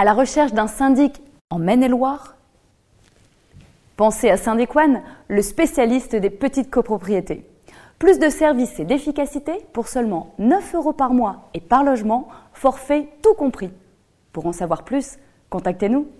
à la recherche d'un syndic en Maine-et-Loire? Pensez à Syndic One, le spécialiste des petites copropriétés. Plus de services et d'efficacité pour seulement 9 € par mois et par logement, forfait tout compris. Pour en savoir plus, contactez-nous.